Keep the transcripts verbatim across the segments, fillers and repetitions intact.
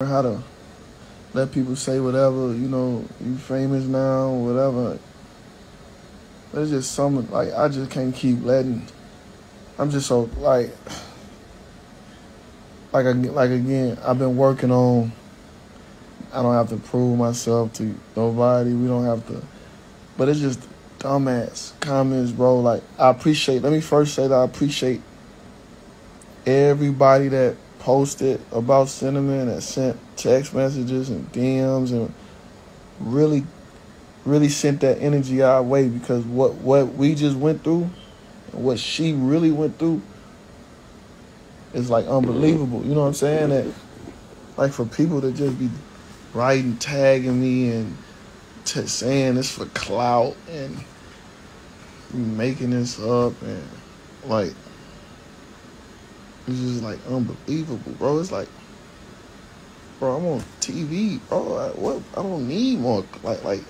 How to let people say whatever, you know, you famous now, whatever. There's just some, like, I just can't keep letting, I'm just so, like, like, like again, I've been working on, I don't have to prove myself to nobody, we don't have to, but it's just dumbass comments, bro. Like, I appreciate, let me first say that I appreciate everybody that posted about Cinnamon and sent text messages and D Ms and really, really sent that energy our way, because what, what we just went through and what she really went through is, like, unbelievable. You know what I'm saying? That, like, for people to just be writing, tagging me and t saying it's for clout and making this up and, like, it's just, like, unbelievable, bro. It's like, bro, I'm on T V, bro. I, what? I don't need more. Like, like,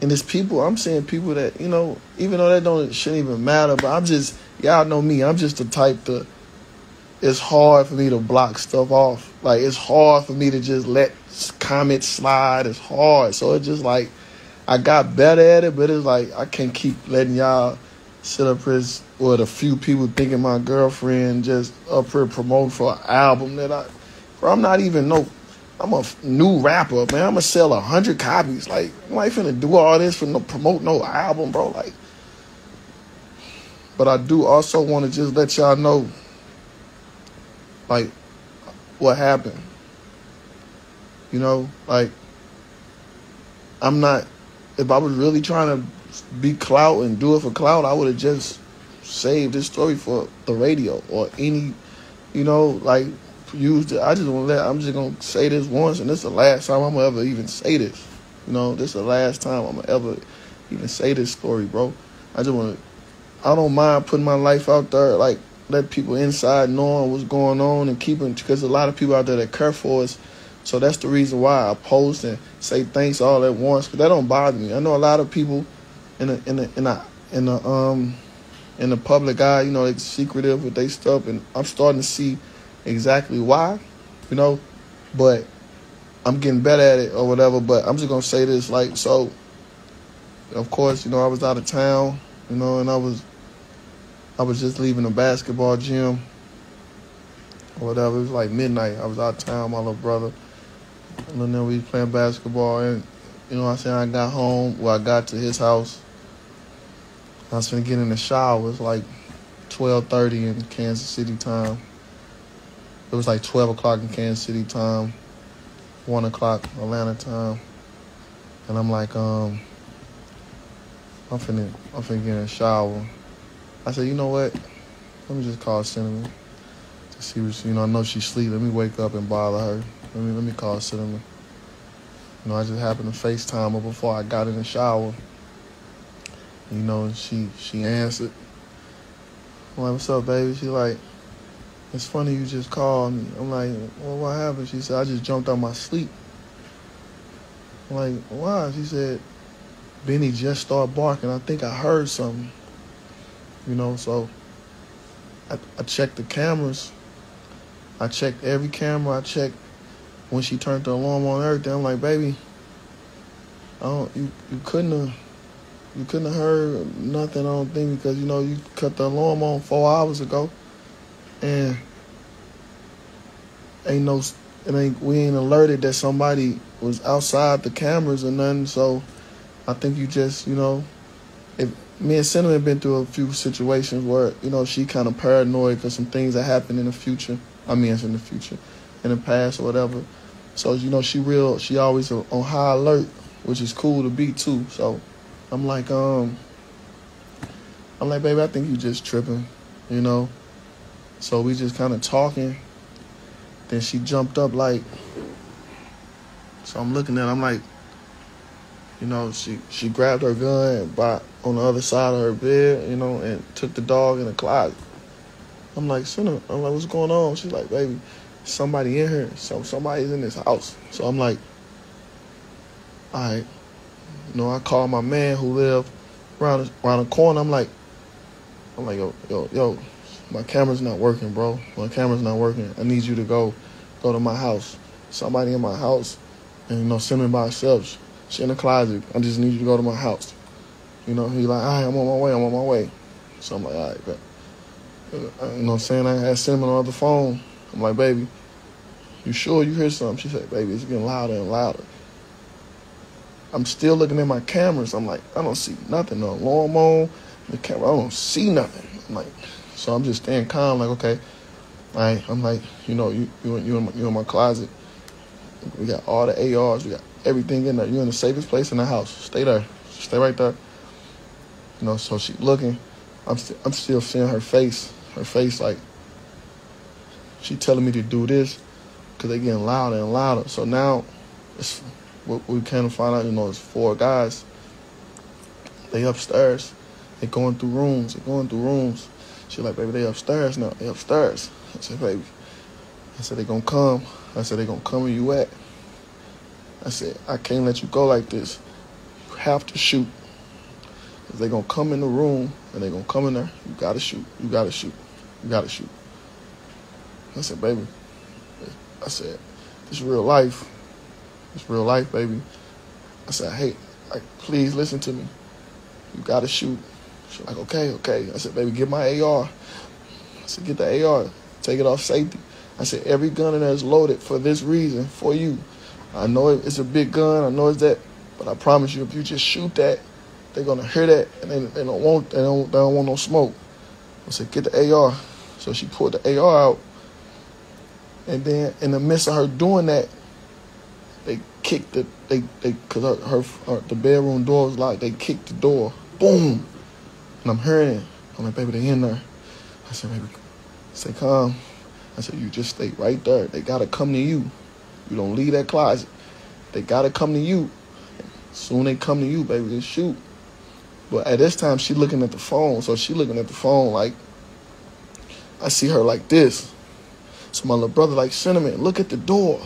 and there's people, I'm seeing people that, you know, even though that don't, shouldn't even matter, but I'm just, y'all know me, I'm just the type to, it's hard for me to block stuff off. Like, it's hard for me to just let comments slide. It's hard. So it's just, like, I got better at it, but it's, like, I can't keep letting y'all sit up here with a few people thinking my girlfriend just up here promoting for an album that I, bro, I'm not even no, I'm a new rapper, man. I'm gonna sell a hundred copies. Like, I'm not finna do all this for no promote no album, bro. Like, but I do also want to just let y'all know, like, what happened. You know, like, I'm not. If I was really trying to be clout and do it for clout, I would have just saved this story for the radio or any, you know, like, used it. I just want to let, I'm just going to say this once, and this is the last time I'm going to ever even say this. You know, this is the last time I'm going to ever even say this story, bro. I just want to, I don't mind putting my life out there, like, let people inside knowing what's going on and keeping, because a lot of people out there that care for us. So that's the reason why I post and say thanks all at once, because that don't bother me. I know a lot of people in the in the in the in the um in the public eye, you know, they're secretive with they stuff, and I'm starting to see exactly why, you know. But I'm getting better at it or whatever. But I'm just gonna say this, like, so. Of course, you know, I was out of town, you know, and I was I was just leaving a basketball gym or whatever. It was like midnight. I was out of town, my little brother, and then we was playing basketball, and you know what I'm saying, I got home. Well, I got to his house. I was finna get in the shower. It was like twelve thirty in Kansas City time. It was like twelve o'clock in Kansas City time, one o'clock Atlanta time. And I'm like, um, I'm finna, I'm finna get in the shower. I said, you know what? Let me just call Cinnamon to see what she, you know, I know she's asleep. Let me wake up and bother her. Let me, let me call Cinnamon. You know, I just happened to FaceTime her before I got in the shower. You know, she she answered. I'm like, what's up, baby? She like, it's funny you just called me. I'm like, well, what happened? She said, I just jumped out of my sleep. I'm like, why? She said, Benny just started barking. I think I heard something. You know, so I, I checked the cameras. I checked every camera. I checked when she turned the alarm on and everything. I'm like, baby, I don't, you, you couldn't have, you couldn't have heard nothing, I don't think, because, you know, you cut the alarm on four hours ago, and ain't no, it ain't, we ain't alerted that somebody was outside the cameras or nothing, so I think you just, you know, if, me and Cinnamon have been through a few situations where, you know, she kind of paranoid because some things that happen in the future, I mean, it's in the future, in the past or whatever. So, you know, she real, she always on high alert, which is cool to be too. So I'm like, um, I'm like, baby, I think you just tripping, you know? So we just kind of talking. Then she jumped up like, so I'm looking at her, I'm like, you know, she, she grabbed her gun by, on the other side of her bed, you know, and took the dog in the closet. I'm like, Cinnamon, I'm like, what's going on? She's like, baby, somebody in here, so somebody's in this house. So I'm like, all right. You know, I called my man who lived around the, around the corner. I'm like, I'm like, yo, yo, yo, my camera's not working, bro. My camera's not working. I need you to go, go to my house. somebody in my house, and, you know, Cinnamon by herself. She in the closet. I just need you to go to my house. You know, he like, all right, I'm on my way, I'm on my way. So I'm like, all right, but, you know what I'm saying? I had Cinnamon on the phone. I'm like, baby, you sure you hear something? She said, baby, it's getting louder and louder. I'm still looking at my cameras. I'm like, I don't see nothing. The alarm on, the camera, I don't see nothing. I'm like, so I'm just staying calm, like, okay. All right, I'm like, you know, you you, you, in, my, you in my closet. We got all the A Rs. We got everything in there. You're in the safest place in the house. Stay there. Stay right there. You know, so she looking. I'm, st I'm still seeing her face. Her face, like, she telling me to do this because they getting louder and louder. So now it's, what we came to find out, you know, it's four guys. They upstairs. They going through rooms. They going through rooms. She like, baby, they upstairs now. They upstairs. I said, baby. I said, they gonna come. I said, they gonna come where you at. I said, I can't let you go like this. You have to shoot. They gonna come in the room and they gonna come in there. You gotta shoot. You gotta shoot. You gotta shoot. I said, baby. I said, this real life. It's real life, baby. I said, hey, like, please listen to me. You gotta shoot. She's like, okay, okay. I said, baby, get my A R. I said, get the A R. Take it off safety. I said, every gun in there is loaded for this reason, for you. I know it's a big gun. I know it's that. But I promise you, if you just shoot that, they're gonna hear that, and they, they don't want, they don't, they don't want no smoke. I said, get the A R. So she pulled the A R out, and then in the midst of her doing that, they kicked the, they, they, cause her, her, her the bedroom door was locked. They kicked the door, boom, and I'm hearing it. I'm like, baby, they in there. I said, baby, stay calm. I said, you just stay right there. They gotta come to you. You don't leave that closet. They gotta come to you. Soon they come to you, baby, just shoot. But at this time, she looking at the phone. So she looking at the phone like, I see her like this. So my little brother like, Cinnamon, look at the door.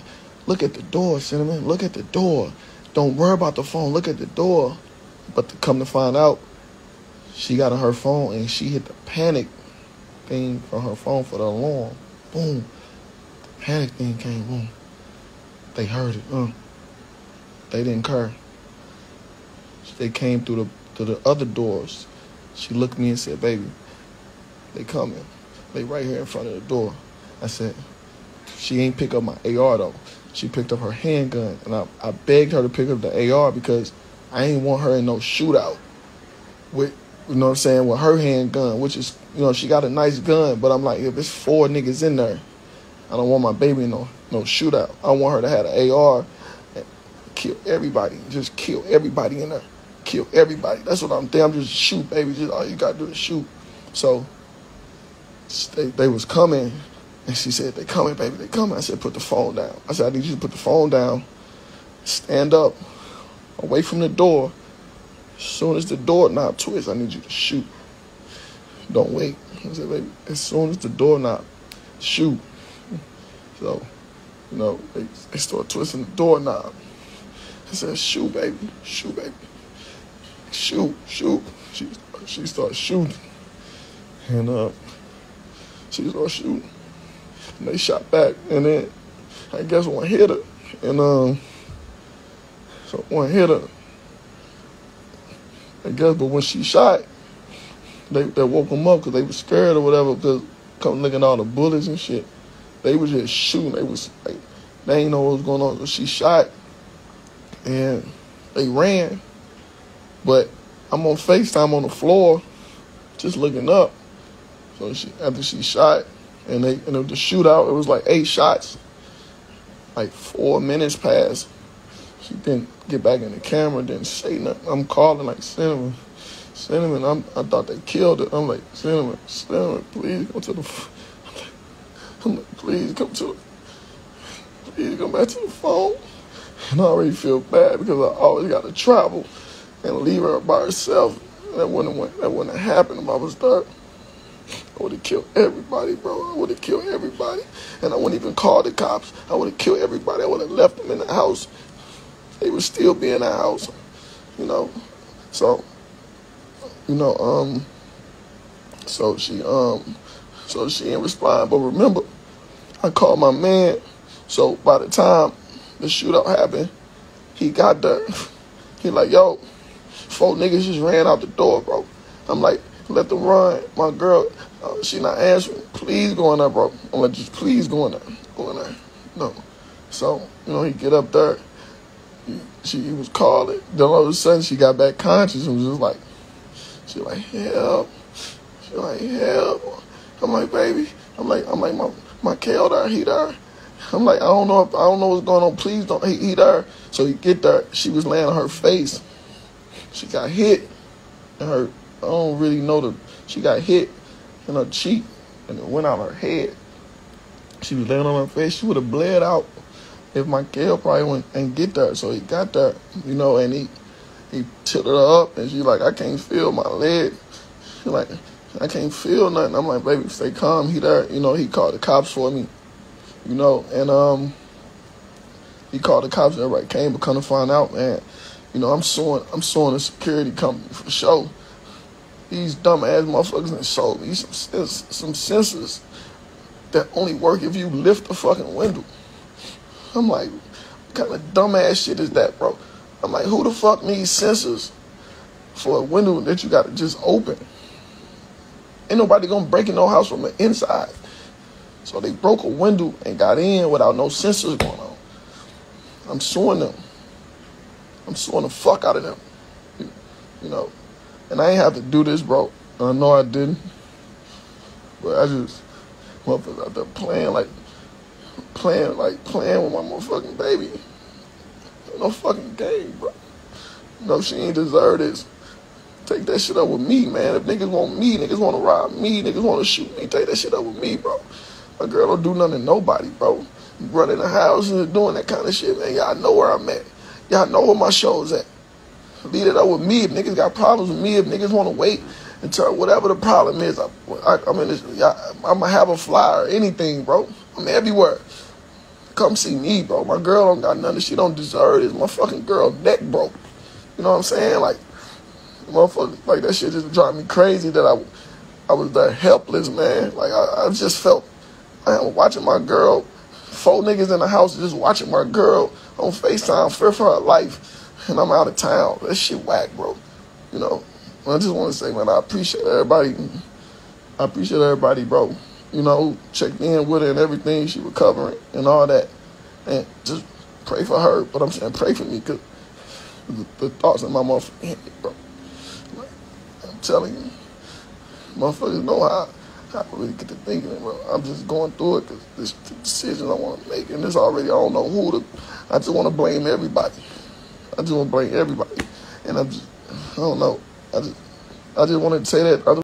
Look at the door, Cinnamon. Look at the door. Don't worry about the phone. Look at the door. But to come to find out, she got on her phone and she hit the panic thing from her phone for the alarm. Boom. The panic thing came. Boom. They heard it. Uh. They didn't care. They came through the to the other doors. She looked at me and said, baby, they coming. They right here in front of the door. I said, she ain't pick up my A R though. She picked up her handgun, and I, I begged her to pick up the A R because I ain't want her in no shootout with, you know what I'm saying, with her handgun, which is, you know, she got a nice gun, but I'm like, if it's four niggas in there, I don't want my baby in no, no shootout. I want her to have an A R and kill everybody. Just kill everybody in there. Kill everybody. That's what I'm thinking. I'm just shoot, baby. Just all you gotta do is shoot. So they, they was coming, and she said, they coming, baby, they coming. I said, put the phone down. I said, I need you to put the phone down, stand up, away from the door. As soon as the doorknob twists, I need you to shoot. Don't wait. I said, baby, as soon as the doorknob, shoot. So, you know, they, they start twisting the doorknob. I said, shoot, baby, shoot, baby. Shoot, shoot. She she started shooting. And uh, she started shooting. And they shot back. And then I guess one hit her. And um, so one hit her. I guess, but when she shot, they, they woke them up because they were scared or whatever. Because come looking at all the bullets and shit. They was just shooting. They was like, they ain't know what was going on. So she shot. And they ran. But I'm on FaceTime on the floor, just looking up. So she, after she shot, and they and the shootout, it was like eight shots. Like four minutes passed. She didn't get back in the camera, didn't say nothing. I'm calling like, Cinnamon, Cinnamon. I'm, I thought they killed her. I'm like, Cinnamon, Cinnamon, please come to the. F I'm like, please come to the. Please come back to the phone. And I already feel bad because I always got to travel and leave her by herself. That wouldn't have, that wouldn't have happened if I was there. I would have killed everybody, bro. I would have killed everybody. And I wouldn't even call the cops. I would have killed everybody. I would have left them in the house. They would still be in the house, you know. So, you know, um, so she, um, so she didn't respond. But remember, I called my man. So by the time the shootout happened, he got there. He like, yo, four niggas just ran out the door, bro. I'm like, let them run. My girl, uh, she not answering. Please go in there, bro. I'm like, just please go in there. Go in there. No. So, you know, he get up there. She he was calling. Then all of a sudden, she got back conscious and was just like, she like, help. She like, help. I'm like, baby. I'm like, I'm like, my, my K O there, he there. I'm like, I don't know if, I don't know what's going on. Please don't, he, he there. So he get there. She was laying on her face. She got hit in her, I don't really know the, she got hit in her cheek and it went out her head. She was laying on her face. She would have bled out if my girl probably went and get there. So he got there, you know, and he, he tilted her up and she like, I can't feel my leg. She like, I can't feel nothing. I'm like, baby, stay calm. He there, you know, he called the cops for me, you know, and um, he called the cops and everybody came, but come to find out, man, you know, I'm suing, I'm suing a security company for sure. These dumbass motherfuckers done sold me some, some sensors that only work if you lift the fucking window. I'm like, what kind of dumbass shit is that, bro? I'm like, who the fuck needs sensors for a window that you gotta just open? Ain't nobody gonna break in no house from the inside. So they broke a window and got in without no sensors going on. I'm suing them. I'm suing the fuck out of them. You, you know? And I ain't have to do this, bro. I know I didn't. But I just, motherfuckers out there playing like, playing like, playing with my motherfucking baby. No fucking game, bro. No, she ain't deserve this. Take that shit up with me, man. If niggas want me, niggas want to rob me, niggas want to shoot me, take that shit up with me, bro. My girl don't do nothing to nobody, bro. Running the house and doing that kind of shit, man. Y'all know where I'm at. Y'all know where my show's at. Lead it up with me. If niggas got problems with me, if niggas want to wait until whatever the problem is, I, I, I mean, I'm gonna have a flyer or anything, bro. I'm everywhere. Come see me, bro. My girl don't got nothing. She don't deserve this. My fucking girl neck broke. You know what I'm saying? Like, motherfucker, like that shit just drive me crazy that I, I was that helpless, man. Like I, I just felt, I am watching my girl, four niggas in the house just watching my girl on FaceTime, fear for her life. And I'm out of town. That shit whack, bro. You know, I just want to say, man, I appreciate everybody. I appreciate everybody, bro. You know, checked in with her and everything. She recovering and all that. And just pray for her. But I'm saying pray for me because the, the thoughts in my motherfucking head, bro. Like, I'm telling you, motherfuckers know how, how I really get to thinking it, bro. I'm just going through it because this the decision I want to make. And this already, I don't know who to, I just want to blame everybody. I just want to blame everybody, and I'm just, I don't know, I just, I just wanted to say that. I